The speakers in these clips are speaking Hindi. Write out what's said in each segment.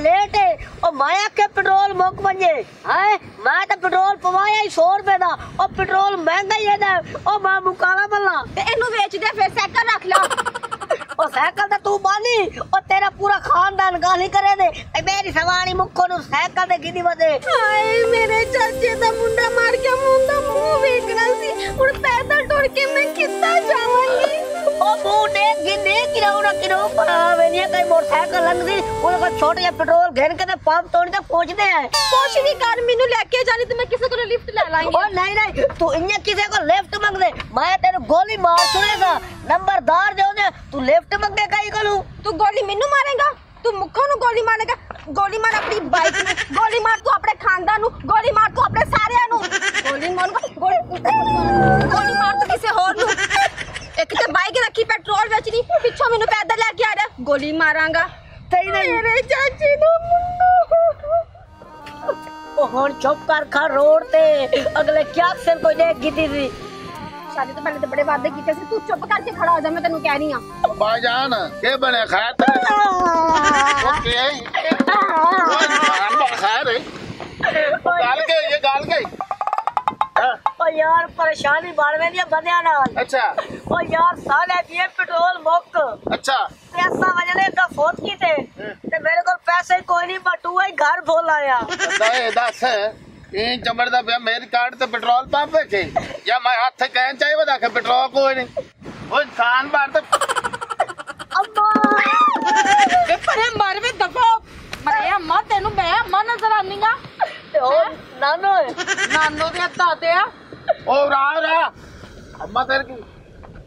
लेट है और माया के पेट्रोल मुक बजे है मैं तो पेट्रोल पवाया ही 100 रुपए दा और पेट्रोल महंगा ही है और मैं मुकाला बल्ला ते इनु बेच दे फिर साइकिल रख ला और साइकिल तो तू बानी और तेरा पूरा खानदान गाली करे दे मेरी सवारी मुक्को नु साइकिल दे गिदी वदे हाय मेरे चाचे दा मुंडा मार के मुंडा मुंह वेखना सी हुन पैदल टुर के मैं कित्ता जावांगी ओ मुंह गोली मार अपनी बाइक में गोली मार तू अपने खानदान नू गोली मार तू अपने सारियां नू गोली मार गोली मार तू किसे होर नू एक ते बाइक रखी पेट्रोल बेचनी पिछो मेनू पैदल लेके आ रहा गोली मारांगा तेरी मेरे चाची दा मुंडा ओ हन चुप कर खा रोड ते अगले क्या अक्सर कोई देख गीती थी शादी तो पहले तो बड़े वादे कीते सी तू चुप करके खड़ा हो जा मैं तन्नू कह रही हां बाजान के बने खाया ते ओके अंदर खा रे गाल के ओ यार परेशानी बाड़वे दिया बंदिया नाल अच्छा ओ यार साले दिए पेट्रोल मुक अच्छा पैसा वजने का फोत कीते ते मेरे को पैसे कोई नहीं बटू है घर भूल आया दे दस ई जमरदा बे मेरी कार्ड ते पेट्रोल पंप है के या मैं हाथ कह चाहिए बता के पेट्रोल कोई नहीं ओ खान बार ते अम्मा के परे मारवे दफा मरे अम्मा तेनु बे अम्मा नजर आनीगा ओ नानो नानो के ताते है ओ रा अम्मा तेरे की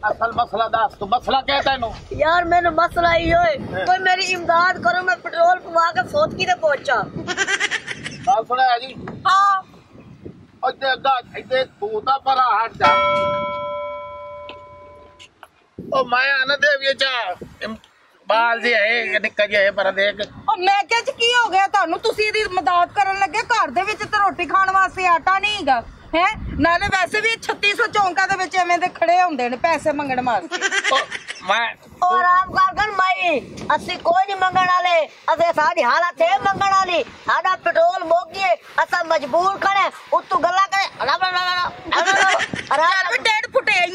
असल मसला दास तू मसला क्या तैनू यार मैंने मसला ही होए कोई मेरी इमदाद करो मैं पेट्रोल पवा के सोच की ते पहुंचा बात सुना है जी हां ओ ते दा इते तूता पर हट जा ओ माया न देवियो चा बाल जी है निकल जे पर देख ओ मैं क्या की हो गया थानू तुसी दी मदद करन लगे घर दे विच ते रोटी खान वास्ते आटा नहीं हैगा है नाले वैसे भी 3600 चौंका दे विच एवें दे खड़े होंदे ने पैसे मंगण वास्ते मैं और आप गारगन माई असि कोई नहीं मंगण वाले असे साडी हालत है मंगण वाली साडा पेट्रोल मोगिए असा मजबूर करे उतु गल्ला करे अरे डेढ़ फुटे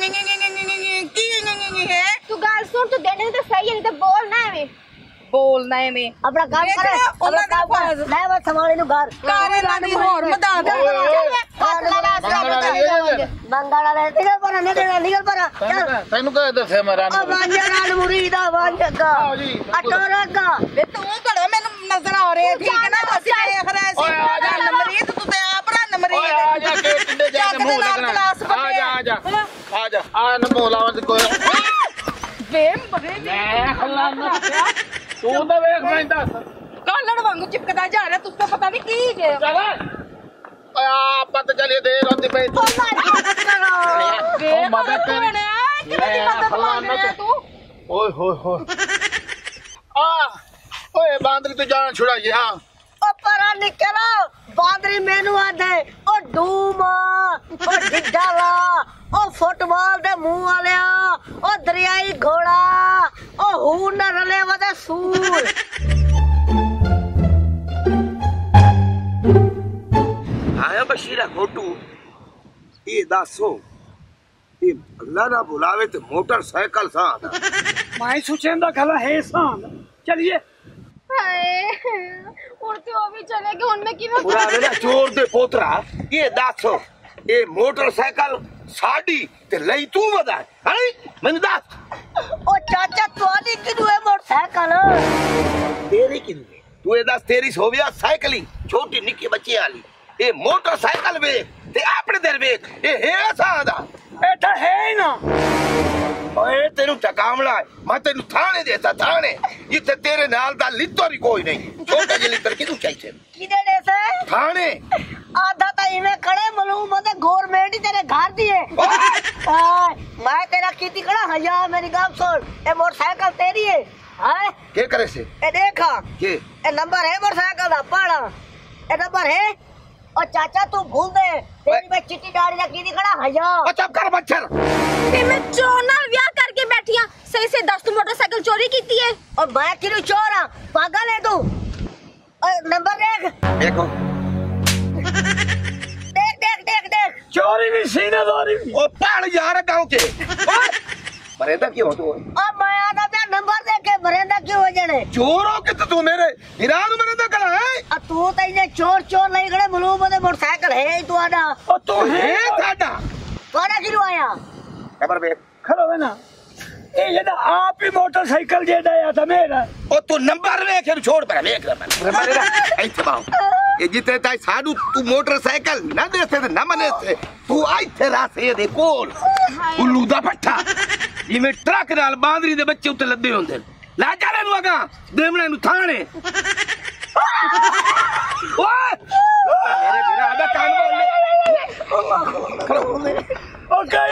की है तू गाल सुन तू देने तो सही है नहीं तो बोलना है में अपना काम करे अपना काम ले बस हमारे नु घर कारे लानी और मदद मंगाला रे निकल पर निकल पर चल तैनु कह दे से मैं रानी बांजाराल मुरीदा बांजगा अटोरा का वे तू कड़ो मेनू नजर आ रहे ठीक है ना असि देख रहे सी नंबरीद तू ते आपरा नंबरीद आ जा के टिंडे जा मुंह लगना आ जा आ नमो लावन को बेम बरे मैं हल्ला ना क्या तू तो देख मैं दस कालड़ वांगू चिपकदा जा रहा तुझको पता नहीं की है चल आ पत चलिए देर होती पे ओ मदद कर ना कितनी मदद मांग रहा तू ओए होए होए आ ओए बांदरी तू जान छुड़ाइए हां ओ परा निकलो बांदरी मेनू आदे ओ डूमा ओ डिडाला ओ फुटबॉल दे मुंह वाले ओ दरियाई घोड़ा ओ हूना रले वदे सूर आया बशीरा गोटू ये दासो ये अल्लाह ना बुलावे तो मोटरसाइकिल सा मैं सोचेंदा खला है सान चलिए हाय उड़ते हो भी चले के उनमें की बुलावे ना चोर दे पोतरा ये दासो ये मोटरसाइकिल साड़ी ते लई तू बदा है मैंने दास ओ चाचा तोड़ी किनु है मोटरसाइकिल तेरी किनु तू ए दास तेरी सोविया साइकिलिंग छोटी निक्की बच्ची वाली ये मोटरसाइकिल वे ते आपने देर वे ये है सादा एटा है ना ओए तेनु टकामला मैं तेनु थाने देता थाने इथे तेरे नाल दा लित्तोरी कोई नहीं छोटा जे लित्तर किदू चाहिए किदे देसा थाने आधा ता इने खड़े मलूम मते गवर्नमेंट ही तेरे घर दिए मैं तेरा कीती खड़ा हया मेरी गांव छोड़ ए मोटरसाइकिल तेरी है हां के करे से ए देखा के ए नंबर है मोटरसाइकिल दा पाड़ा ए नंबर है और चाचा तू भूल दे तेरी मैं चिट्टी दाढ़ी रखी थी खड़ा हया ओ चुप कर मच्छर ते मैं चोना व्या करके बैठिया सही से 10 मोटरसाइकिल चोरी कीती है और मैं किनु चोरा पागल है तू एक नंबर एक। देखो देख देख देख देख चोरी भी सीना चोरी भी। ओ पहाड़ जा रहा गाँव के बरेंदा क्यों हो तू? ओ मैं आना पे नंबर दे के बरेंदा क्यों हो जने? चोरों के तो तू मेरे इराद बरेंदा कला है। आ तू तो इने चोर चोर नहीं करे मलूम बदे मोटरसाइकिल है तू आदा। ओ तू है साडा तोड़ा किलो आया खबर बे खलो है ना ए जदा आप ही मोटरसाइकिल जेदा या था मेरा। ओ तू नंबर ले के छोड़ पर देख रे मेरा ऐसे बाओ ये जिते ताई साडू तू मोटरसाइकिल ना देसे ते ना मने से तू आई थे रासे दे कोल उल्लू दा पट्ठा इमे ट्रक नाल बांदरी दे बच्चे उते लद्दे होंदे लाजारे नु अगा देमणे नु थाणे। ओए मेरे बिरा आदा कान बोले खलो ओके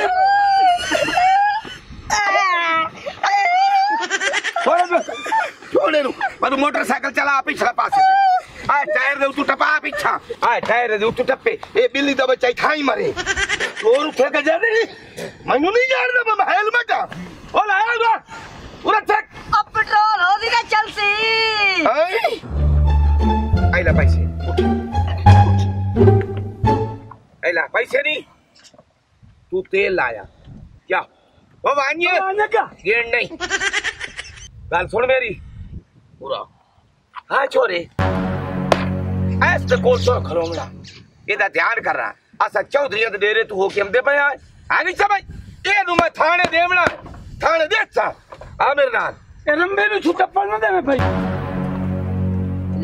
छोड़े नु पर मोटरसाइकिल चला पिछला पासे आ टायर दे तू टपा पीछा आ टायर दे तू टप्पे ए बिल्ली दबे चाई खाई मारे चोर उठे के जाने मनु नहीं जानदा मैं हेलमेट ओ लाया गा पूरा चेक अब पेट्रोल हो दिया चलसी आइला पैसे आइला पैसे नहीं तू तेल लाया क्या वो वानिए गेड़ नहीं बाल सुन मेरी पूरा हां छोरे ऐस तो कोल तो खरोमड़ा एदा ध्यान कर रहा असा चौधरी दे डेरे तू हो के हम दे पया आ नहीं समझ ए नु मैं थाने देवणा थाने देता आ मेरे नाल ए रंबे नु छुट्टा पड़ना देवे भाई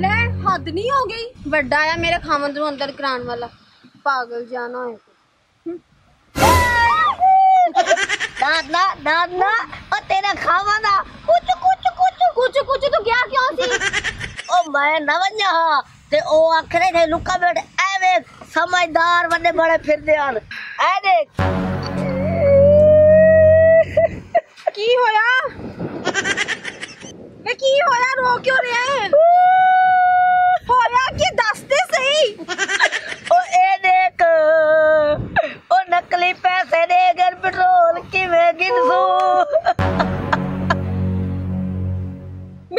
ले हद नहीं हो गई बड़ा आया मेरे खामंद नु अंदर करान वाला पागल जाना है दादा दादा ओ तेरा खामंदा कुछ कुछ कुछ कुछ कुछ तो क्या क्यों सी ओ मैं ना वन्या ते ओ आखरे थे लुका बैठ ऐ वे समझदार बने बड़े फिरदे हन ऐ देख की होया वे की होया रो क्यों रे होया की दसते सही ओ ए देख ओ नकली पैसे दे गर पेट्रोल की वे गिनसू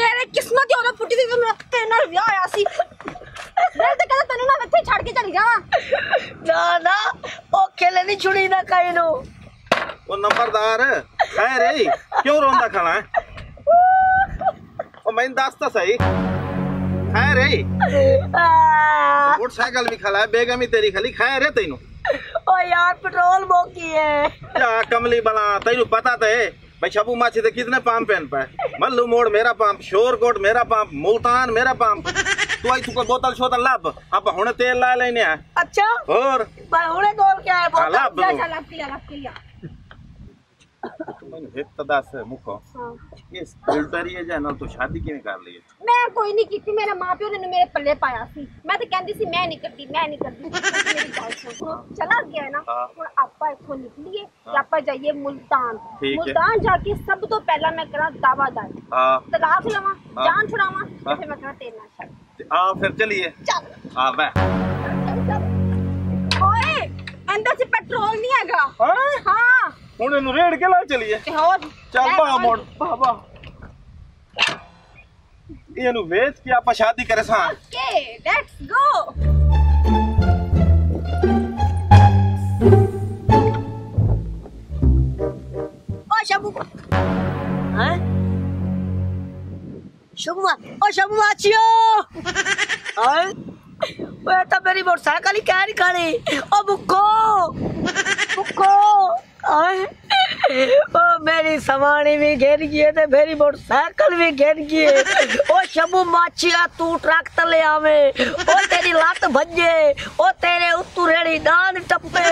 मेरे किस्मत योरा फुटी दी मेरा तेनर विया आया सी मैं तो कहता तने ना इथे छाड़ के चली जावा ना ना ओ खेले नहीं छुड़ी ना कहीं नो ओ नंबरदार खैर है क्यों रोंदा खाना ओ मैं दास्ता सही खैर है मोटरसाइकिल भी खला है बेगमी तेरी खली खैर है तैनु ओ यार पेट्रोल बोकी है क्या कमली बला तैनु पता तो है भाई छबू माछी तो कितने पंप पहन पाए मल्लू मोड़ मेरा पंप शोरकोट मेरा पंप मुल्तान मेरा पंप तू आई तुको बोतल शोतल लब अब हुणे तेल ला लेने आ अच्छा और भाई हुणे तोल क्या है बोतल लब लिया मैंने हेत दास मुखो हां ये फिल्टर ये जाना तो शादी किने कर लिए मैं कोई नहीं कीती मेरा मां-प्यो ने मेरे पल्ले पाया सी मैं तो कहंदी सी मैं नहीं करती मेरी बात सुनो चला गया ना और आपा इथों निकलिए आपा जाइए मुल्तान जाके सब तो पहला मैं करा दावादार हां तलाक लवा जान छुड़ावा फिर मैं करा तेल ना छड़ आ फिर चलिए चल आ वे ओए अंदर से पेट्रोल नहीं हैगा हां उन्हें नु रेड के ला चलिए चल बा मोड़ बाबा ये नु वेच के आपा शादी करे सा ओके लेट्स गो ओ शबू हैं शबूआ ओ शबूआ छियो हैं ओए तो मेरी मोटरसाइकिल ही कह रही खड़ी ओ बुको ओ मेरी सवारी भी घेर गई है ते मेरी मोटरसाइकिल भी घेर गई है ओ शबू माछिया तू ट्रक तले आवे ओ तेरी लात भज्जे ओ तेरे उतू रेड़ी दान टप्पे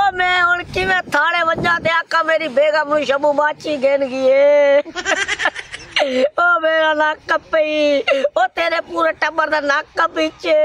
ओ मैं हुन किवें थाड़े वजा ते आका मेरी बेगम शबू माछी घेर गई है ओ मेरा नाक कपई ओ तेरे पूरे टब्बर दा नाक कपीचे